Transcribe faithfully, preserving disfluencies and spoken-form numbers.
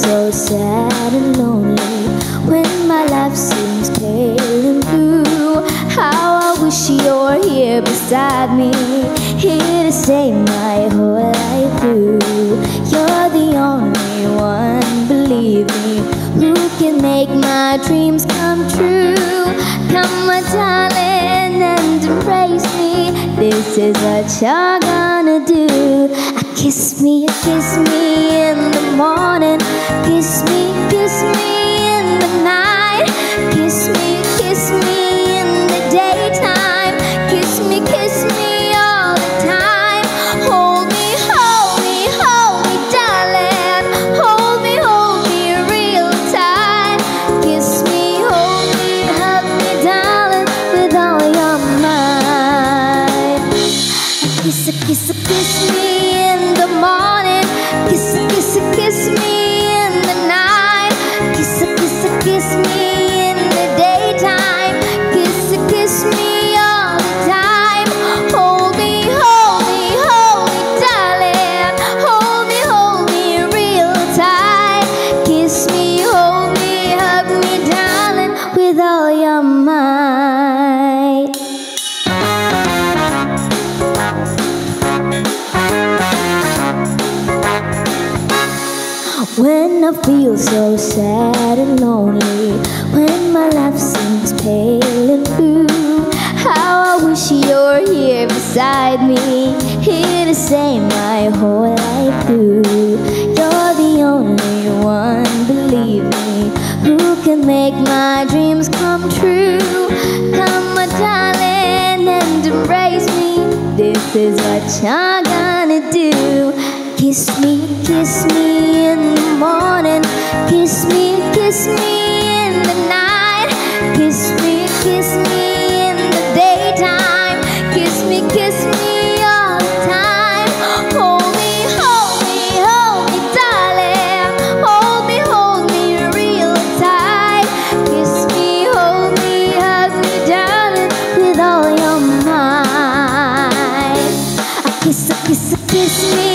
so sad and lonely when my life seems pale and blue. How I wish you're here beside me, here to save my whole life through. You're the only one, believe me, who can make my dreams come true. Come my darling and embrace me, this is what you're gonna do. Kiss me, kiss me in the morning, kiss me, kiss me in the night, kiss me, kiss me in the daytime, kiss me, kiss me all the time. Hold me, hold me, hold me, darling, hold me, hold me real tight. Kiss me, hold me, hug me, darling, with all your might. Kiss, kiss, kiss me in the morning, kiss, kiss, kiss me in the night, kiss, kiss, kiss me in the daytime, kiss, kiss me all the time. Hold me, hold me, hold me, darling, hold me, hold me real tight. Kiss me, hold me, hug me, darling, with all your might. When I feel so sad and lonely, when my life seems pale and blue, how I wish you're here beside me, here to save my whole life through. You're the only one, believe me, who can make my dreams come true. Come my darling and embrace me, this is what you're gonna do. Kiss me, kiss me in the morning, kiss me, kiss me in the night, kiss me, kiss me in the daytime, kiss me, kiss me all the time. Hold me, hold me, hold me, darling, hold me, hold me real tight. Kiss me, hold me, hug me, darling, with all your might. I kiss, I kiss, I kiss me